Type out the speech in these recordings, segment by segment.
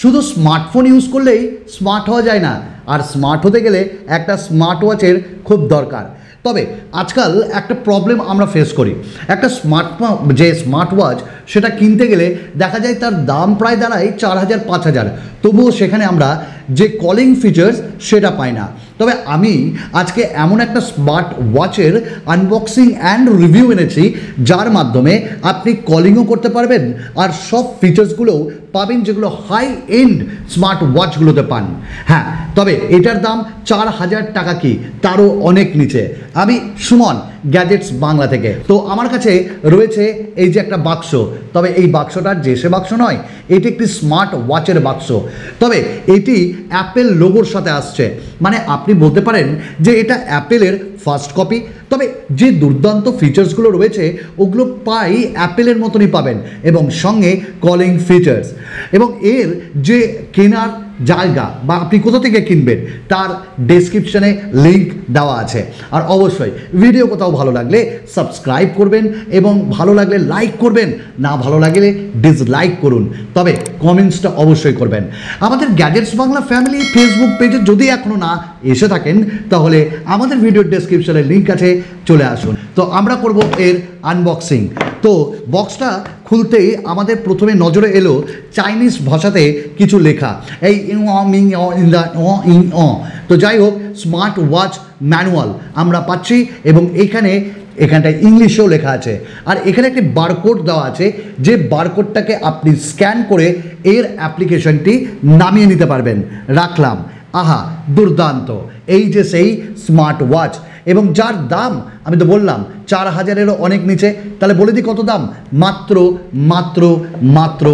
शुधु smartphone use कर ले smart हो जाए ना और स्मार्ट होते गेले एक स्मार्ट वाचर खूब दरकार। तबे आजकल एक प्रॉब्लेम आमरा फेस करी एक स्मार्ट जे स्मार्ट वाच सेटा किनते गेले देखा जाए तार दाम प्राय दाड़ाय 4000-5000 तबुओ सेखाने आमरा जे कलिंग फीचार्स सेटा पाई ना। तबे आमी आजके एमन एक स्मार्ट वाचेर आनबक्सिंग एंड रिव्यू एनेছি जार माध्यमे आपनी कलिंगও करते पारবেন और सब फीचार्सगुलो पाबेन जेगुलो हाई एंड स्मार्ट वाचगुलोते पान। हाँ तबे एटार दाम 4000 टाका कि तारो अनेक नीचे। आमी सुमन गैजेट्स बांगला थेके तो आमार काछे रयेছে এই যে একটা বাক্স। তবে এই বাক্সটা যে সে বাক্স নয়, এটি একটি স্মার্ট ওয়াচের বাক্স। তবে এটি অ্যাপেল লোগোর সাথে আসছে, মানে আপনি বলতে পারেন যে এটা অ্যাপেলের ফার্স্ট কপি। তবে যে দুর্দান্ত ফিচার্সগুলো রয়েছে ওগুলো পাই অ্যাপেলের মতনই পাবেন এবং সঙ্গে কলিং ফিচার্স এবং এর যে কেনার জায়গা বা আপনি কোথা থেকে কিনবেন তার ডেসক্রিপশনে লিঙ্ক দেওয়া আছে। আর অবশ্যই ভিডিও কোথাও ভালো লাগলে সাবস্ক্রাইব করবেন এবং ভালো লাগলে লাইক করবেন, না ভালো লাগলে ডিসলাইক করুন, তবে কমেন্টসটা অবশ্যই করবেন। আমাদের গ্যাজেটস বাংলা ফ্যামিলি ফেসবুক পেজে যদি এখনও না এসে থাকেন তাহলে আমাদের ভিডিওর ডেসক্রিপশনে লিঙ্ক আছে, চলে আসুন। তো আমরা করব এর আনবক্সিং। তো বক্সটা খুলতেই আমাদের প্রথমে নজরে এলো চাইনিজ ভাষাতে কিছু লেখা, এই তো যাই হোক স্মার্ট ওয়াচ ম্যানুয়াল আমরা পাচ্ছি এবং এখানটায় ইংলিশেও লেখা আছে আর এখানে একটি বারকোড দেওয়া আছে, যে বারকোডটাকে আপনি স্ক্যান করে এর অ্যাপ্লিকেশনটি নামিয়ে নিতে পারবেন। রাখলাম, আহা দুর্দান্ত এই যে সেই স্মার্ট ওয়াচ এবং যার দাম আমি তো বললাম 4000-এরও অনেক নিচে। তাহলে বলে দিই কত দাম, মাত্র মাত্র মাত্র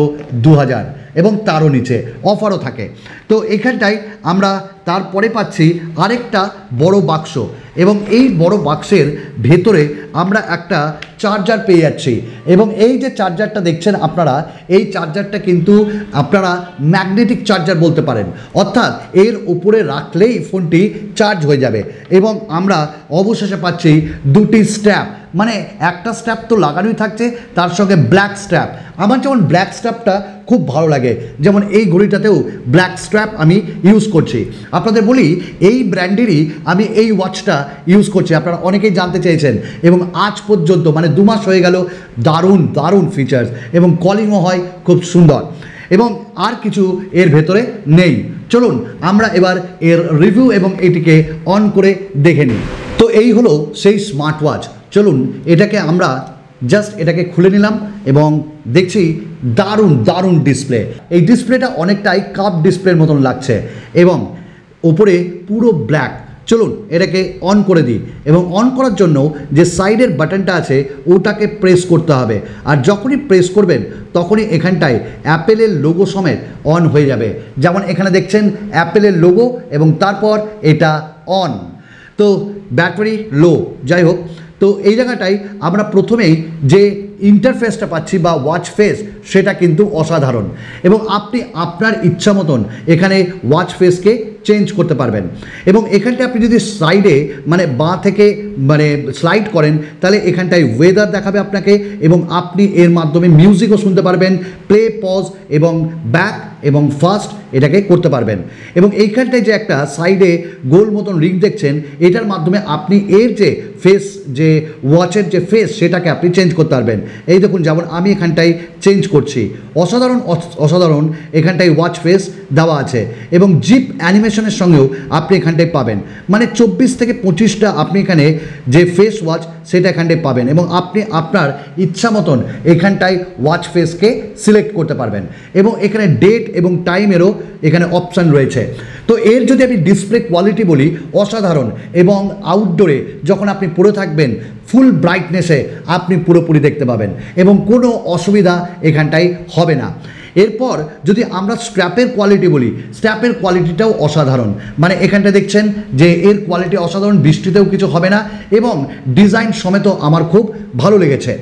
2000 এবং তারও নিচে অফারও থাকে। তো এখানটায় আমরা তারপরে পাচ্ছি আরেকটা বড় বাক্স এবং এই বড় বাক্সের ভেতরে আমরা একটা চার্জার পেয়ে যাচ্ছি এবং এই যে চার্জারটা দেখছেন আপনারা, এই চার্জারটা কিন্তু আপনারা ম্যাগনেটিক চার্জার বলতে পারেন, অর্থাৎ এর উপরে রাখলেই ফোনটি চার্জ হয়ে যাবে। এবং আমরা অবশেষে পাচ্ছি দুটি স্ট্র্যাপ, মানে একটা স্ট্র্যাপ তো লাগানোই থাকছে, তার সঙ্গে ব্ল্যাক স্ট্র্যাপ। আমার যেমন ব্ল্যাক স্ট্র্যাপটা খুব ভালো লাগে, যেমন এই ঘড়িটাতেও ব্ল্যাক স্ট্র্যাপ আমি ইউজ করছি। আপনাদের বলি এই ব্র্যান্ডেরই আমি এই ওয়াচটা ইউজ করছি, আপনারা অনেকেই জানতে চেয়েছেন এবং আজ পর্যন্ত মানে 2 মাস হয়ে গেল। দারুণ দারুণ ফিচার্স এবং কলিংও হয় খুব সুন্দর এবং আর কিছু এর ভেতরে নেই। চলুন আমরা এবার এর রিভিউ এবং এটিকে অন করে দেখে নিই। তো এই হলো সেই স্মার্ট ওয়াচ। চলুন এটাকে আমরা জাস্ট এটাকে খুলে নিলাম এবং দেখছি দারুণ দারুণ ডিসপ্লে। এই ডিসপ্লেটা অনেকটাই কাপ ডিসপ্লের মতন লাগছে এবং ওপরে পুরো ব্ল্যাক। চলুন এটাকে অন করে দিই এবং অন করার জন্য যে সাইডের বাটনটা আছে ওটাকে প্রেস করতে হবে আর যখনই প্রেস করবেন তখনই এখানটায় অ্যাপেলের লোগো সমেত অন হয়ে যাবে। যেমন এখানে দেখছেন অ্যাপেলের লোগো এবং তারপর এটা অন। তো ব্যাটারি লো, যাই হোক। তো এই জায়গাটায় আমরা প্রথমেই যে ইন্টারফেসটা পাচ্ছি বা ওয়াচ ফেস সেটা কিন্তু অসাধারণ এবং আপনি আপনার ইচ্ছা মতন এখানে ওয়াচ ফেসকে চেঞ্জ করতে পারবেন এবং এখানটায় আপনি যদি সাইডে মানে বাঁ থেকে মানে স্লাইড করেন তাহলে এখানটায় ওয়েদার দেখাবে আপনাকে এবং আপনি এর মাধ্যমে মিউজিকও শুনতে পারবেন, প্লে পজ এবং ব্যাক এবং ফাস্ট এটাকে করতে পারবেন এবং এইখানটায় যে একটা সাইডে গোল মতন রিং দেখছেন এটার মাধ্যমে আপনি এর যে ফেস যে ওয়াচের যে ফেস সেটাকে আপনি চেঞ্জ করতে পারবেন। এই দেখুন, যেমন আমি এখানটায় চেঞ্জ করছি, অসাধারণ অসাধারণ এখানটায় ওয়াচ ফেস দেওয়া আছে এবং জিপ অ্যানিমেশনের সঙ্গেও আপনি এখানটায় পাবেন, মানে 24 থেকে 25টা আপনি এখানে যে ফেস ওয়াচ সেটা এখানটায় পাবেন এবং আপনি আপনার ইচ্ছা মতন এখানটায় ওয়াচ ফেসকে সিলেক্ট করতে পারবেন এবং এখানে ডেট এবং টাইমেরও এখানে অপশান রয়েছে। তো এর যদি আমি ডিসপ্লে কোয়ালিটি বলি অসাধারণ এবং আউটডোরে যখন আপনি পড়ে থাকবেন ফুল ব্রাইটনেসে আপনি পুরোপুরি দেখতে পাবেন এবং কোনো অসুবিধা এখানটায় হবে না। এরপর যদি আমরা স্ট্র্যাপের কোয়ালিটি বলি, স্ট্র্যাপের কোয়ালিটিটাও অসাধারণ, মানে এখানটা দেখছেন যে এর কোয়ালিটি অসাধারণ, বৃষ্টিতেও কিছু হবে না এবং ডিজাইন সমেত আমার খুব ভালো লেগেছে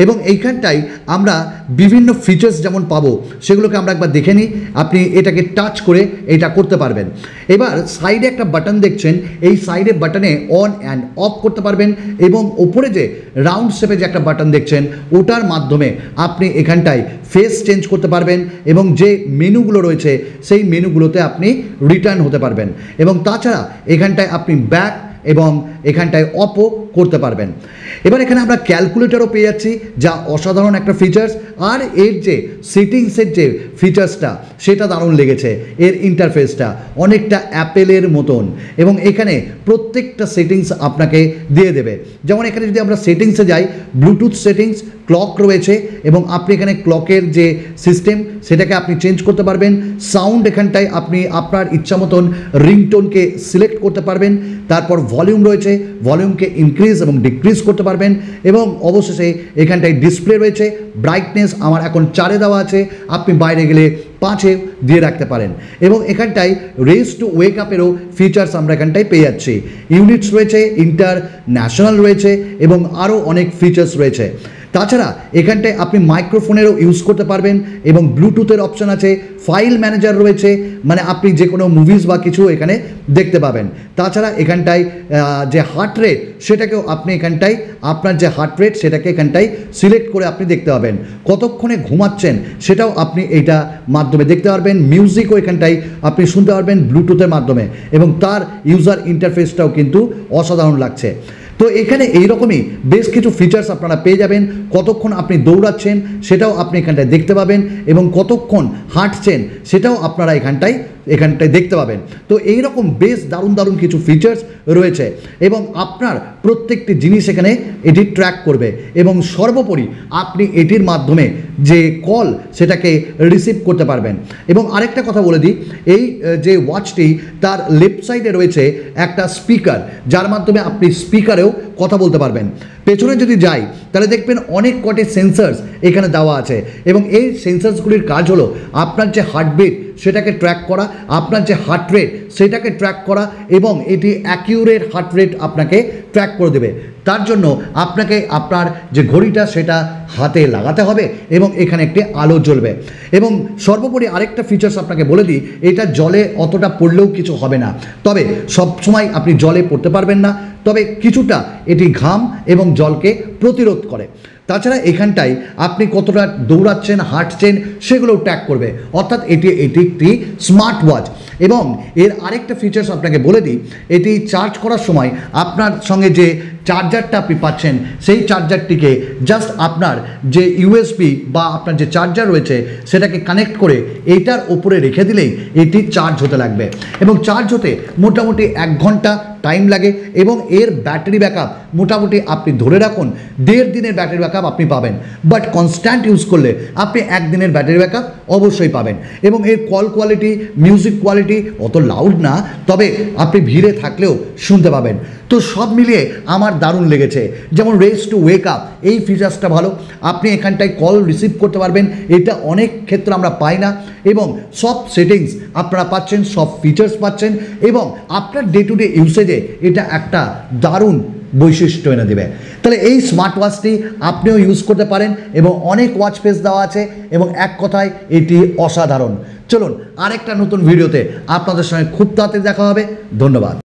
एवं एखानटाई आमरा विभिन्न फीचर्स जेमन पाबो सेगुलोके आमरा एकबार देखे निई। आपनि एटाके टाच करे एटा करते पारबेन। एबार साइडे एकटा बाटन देखछेन, एई साइडे बाटने अन एंड अफ करते पारबेन एवं ओपरे जे राउंड शेपे जे एकटा बाटन देखछेन ओटार माध्यमे आपनि एखानटाई फेस चेंज करते पारबेन एवं जे मेनुगुलो रयेछे सेई मेनुगुलोते आपनि रिटार्न होते पारबेन एवं ताछाड़ा एखानटाय आपनि बैक एवं एखानटाय अपो करते पारबेन। एबार एखाने आमरा क्यालकुलेटरও पे जाচ্ছি যা असाधारण एक फीचार्स और एर जे सेटिंगसের जे फीचार्सটা सेटा दारुण लेगেছে। एर इंटरफेसটা अनेकटा অ্যাপলের মতন এবং এখানে প্রত্যেকটা সেটিংস আপনাকে দিয়ে দেবে। যেমন এখানে যদি আমরা সেটিংসে যাই, ব্লুটুথ সেটিংস, ক্লক রয়েছে এবং আপনি এখানে ক্লকের যে সিস্টেম সেটাকে আপনি চেঞ্জ করতে পারবেন। সাউন্ড এখানটায় আপনি আপনার ইচ্ছা মতন রিংটোনকে সিলেক্ট করতে পারবেন। তারপর ভলিউম রয়েছে, ভলিউমকে ইনক্রিজ এবং ডিক্রিজ করতে পারবেন এবং অবশেষে এখানটায় ডিসপ্লে রয়েছে। ব্রাইটনেস আমার এখন 4 এ দেওয়া আছে, আপনি বাইরে গেলে 5 এ দিয়ে রাখতে পারেন এবং এখানটায় রেজ টু ওয়েক আপেরও ফিচার্স আমরা এখানটায় পেয়ে যাচ্ছি। ইউনিটস রয়েছে, ইন্টারন্যাশনাল রয়েছে এবং আরও অনেক ফিচার্স রয়েছে। তাছাড়া এখানটায় আপনি মাইক্রোফোনেরও ইউজ করতে পারবেন এবং ব্লুটুথের অপশন আছে, ফাইল ম্যানেজার রয়েছে, মানে আপনি যে কোনো মুভিজ বা কিছু এখানে দেখতে পাবেন। তাছাড়া এখানটায় যে হার্ট রেট সেটাকেও আপনি এখানটায় আপনার যে হার্ট রেট সেটাকে এখানটায় সিলেক্ট করে আপনি দেখতে পাবেন। কতক্ষণে ঘুমাচ্ছেন সেটাও আপনি এইটা মাধ্যমে দেখতে পারবেন। মিউজিকও এখানটায় আপনি শুনতে পারবেন ব্লুটুথের মাধ্যমে এবং তার ইউজার ইন্টারফেসটাও কিন্তু অসাধারণ লাগছে। তো এখানে এই রকমই বেশ কিছু ফিচার্স আপনারা পেয়ে যাবেন। কতক্ষণ আপনি দৌড়াচ্ছেন সেটাও আপনি এখানটায় দেখতে পাবেন এবং কতক্ষণ হাঁটছেন সেটাও আপনারা এখানটায় দেখতে পাবেন। তো এই রকম বেশ দারুণ দারুণ কিছু ফিচার্স রয়েছে এবং আপনার প্রত্যেকটি জিনিস এখানে এটি ট্র্যাক করবে এবং সর্বোপরি আপনি এটির মাধ্যমে যে কল সেটাকে রিসিভ করতে পারবেন। এবং আরেকটা কথা বলে দিই, এই যে ওয়াচটি তার লেফট সাইডে রয়েছে একটা স্পিকার যার মাধ্যমে আপনি স্পিকারেও কথা বলতে পারবেন। পেছনে যদি যাই তাহলে দেখবেন অনেক কটি সেন্সার্স এখানে দেওয়া আছে এবং এই সেন্সার্সগুলির কাজ হলো আপনার যে হার্টবিট সেটাকে ট্র্যাক করা, আপনার যে হার্ট রেট সেটাকে ট্র্যাক করা এবং এটি অ্যাকিউরেট হার্ট রেট আপনাকে ট্র্যাক করে দেবে। তার জন্য আপনাকে আপনার যে ঘড়িটা সেটা হাতে লাগাতে হবে এবং এখানে একটি আলো জ্বলবে। এবং সর্বোপরি আরেকটা ফিচার্স আপনাকে বলে দিই, এটা জলে অতটা পড়লেও কিছু হবে না, তবে সবসময় আপনি জলে পড়তে পারবেন না, তবে কিছুটা এটি ঘাম এবং জলকে প্রতিরোধ করে। তাছাড়া এখানটায় আপনি কতটা দৌড়াচ্ছেন হাঁটছেন সেগুলোও ট্র্যাক করবে, অর্থাৎ এটি একটি স্মার্ট ওয়াচ। এবং এর আরেকটা ফিচার্স আপনাকে বলে দিই, এটি চার্জ করার সময় আপনার সঙ্গে যে চার্জারটা আপনি পাচ্ছেন সেই চার্জারটিকে জাস্ট আপনার যে ইউএসবি বা আপনার যে চার্জার রয়েছে সেটাকে কানেক্ট করে এইটার ওপরে রেখে দিলেই এটি চার্জ হতে লাগবে এবং চার্জ হতে মোটামুটি 1 ঘন্টা টাইম লাগে এবং এর ব্যাটারি ব্যাকআপ মোটামুটি আপনি ধরে রাখুন 1.5 দিনের ব্যাটারি ব্যাকআপ আপনি পাবেন, বাট কনস্ট্যান্ট ইউজ করলে আপনি 1 দিনের ব্যাটারি ব্যাকআপ অবশ্যই পাবেন। এবং এর কল কোয়ালিটি, মিউজিক কোয়ালিটি অত লাউড না, তবে আপনি ভিড়ে থাকলেও শুনতে পাবেন। তো সব মিলিয়ে আমার দারুণ লেগেছে। যেমন রেজ টু ওয়েক আপ এই ফিচার্সটা ভালো, আপনি এখানটায় কল রিসিভ করতে পারবেন, এটা অনেক ক্ষেত্রে আমরা পাই না এবং সব সেটিংস আপনারা পাচ্ছেন, সব ফিচার্স পাচ্ছেন এবং আপনার ডে টু ডে ইউসেজে এটা একটা দারুণ বৈশিষ্ট্য এনে দেবে। তাহলে এই স্মার্ট ওয়াচটি আপনিও ইউজ করতে পারেন এবং অনেক ওয়াচ ফেস দেওয়া আছে এবং এক কথায় এটি অসাধারণ। চলুন আরেকটা নতুন ভিডিওতে আপনাদের সঙ্গে খুব তাড়াতাড়ি দেখা হবে। ধন্যবাদ।